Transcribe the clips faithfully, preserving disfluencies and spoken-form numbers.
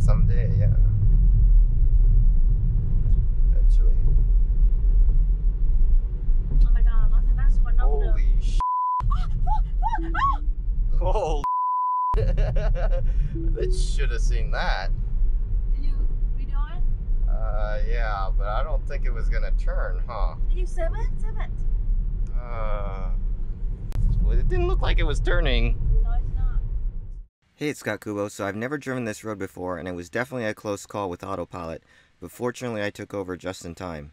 someday, yeah. Eventually. Oh my god, nothing that's one up. Holy sh. Holy They should have seen that. Did you redo it? Uh, yeah, but I don't think it was gonna turn, huh? Did you save it? Save it. Uh, it didn't look like it was turning. No, it's not. Hey, it's Scott Kubo. So I've never driven this road before, and it was definitely a close call with Autopilot, but fortunately I took over just in time.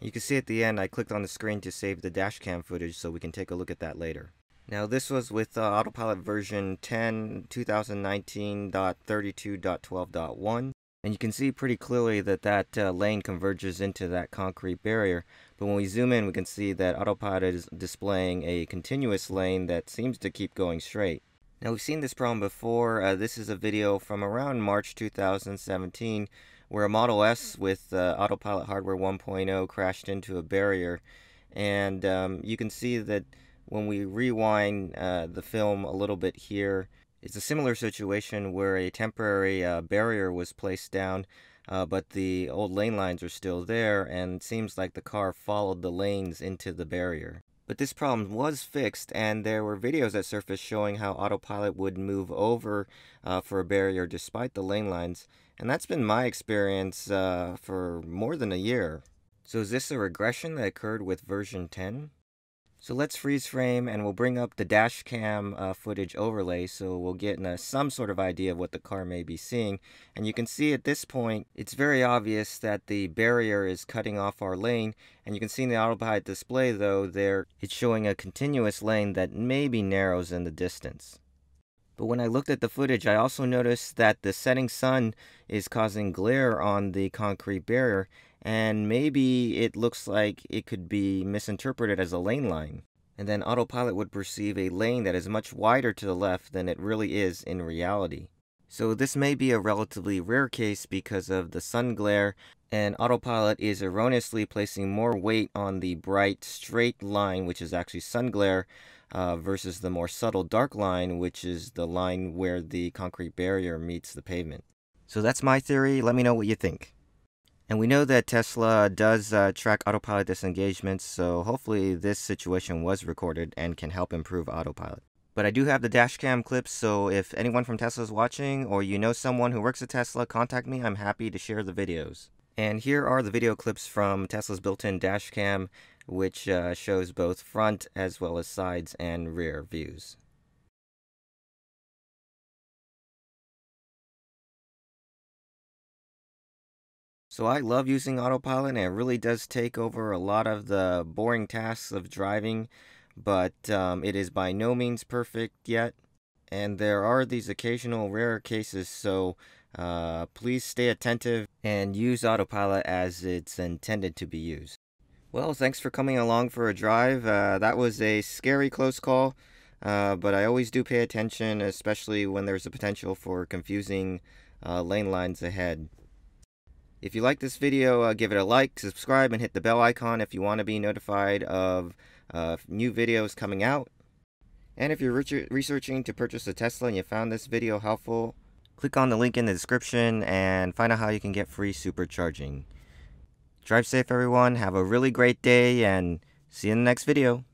You can see at the end I clicked on the screen to save the dash cam footage so we can take a look at that later. Now this was with uh, Autopilot version ten, twenty nineteen dot thirty-two dot twelve dot one, and you can see pretty clearly that that uh, lane converges into that concrete barrier, but when we zoom in we can see that Autopilot is displaying a continuous lane that seems to keep going straight. Now we've seen this problem before. Uh, this is a video from around March two thousand seventeen where a Model S with uh, Autopilot hardware one point oh crashed into a barrier, and um, you can see that when we rewind uh, the film a little bit here, it's a similar situation where a temporary uh, barrier was placed down, uh, but the old lane lines are still there, and it seems like the car followed the lanes into the barrier. But this problem was fixed, and there were videos that surfaced showing how Autopilot would move over uh, for a barrier despite the lane lines, and that's been my experience uh, for more than a year. So is this a regression that occurred with version ten? So let's freeze frame, and we'll bring up the dash cam uh, footage overlay so we'll get in a, some sort of idea of what the car may be seeing. And you can see at this point, it's very obvious that the barrier is cutting off our lane. And you can see in the Autopilot display though, there it's showing a continuous lane that maybe narrows in the distance. But when I looked at the footage, I also noticed that the setting sun is causing glare on the concrete barrier, and maybe it looks like it could be misinterpreted as a lane line. And then Autopilot would perceive a lane that is much wider to the left than it really is in reality. So this may be a relatively rare case because of the sun glare, and Autopilot is erroneously placing more weight on the bright straight line, which is actually sun glare, uh, versus the more subtle dark line, which is the line where the concrete barrier meets the pavement. So that's my theory. Let me know what you think. And we know that Tesla does uh, track Autopilot disengagements, so hopefully this situation was recorded and can help improve Autopilot. But I do have the dash cam clips, so if anyone from Tesla is watching, or you know someone who works at Tesla, contact me. I'm happy to share the videos. And here are the video clips from Tesla's built-in dash cam, which uh, shows both front as well as sides and rear views. So I love using Autopilot, and it really does take over a lot of the boring tasks of driving, but um, it is by no means perfect yet. And there are these occasional rare cases, so uh, please stay attentive and use Autopilot as it's intended to be used. Well, thanks for coming along for a drive. Uh, that was a scary close call, uh, but I always do pay attention, especially when there's a potential for confusing uh, lane lines ahead. If you like this video, uh, give it a like, subscribe, and hit the bell icon if you want to be notified of uh, new videos coming out. And if you're re researching to purchase a Tesla and you found this video helpful, click on the link in the description and find out how you can get free supercharging. Drive safe, everyone. Have a really great day, and see you in the next video.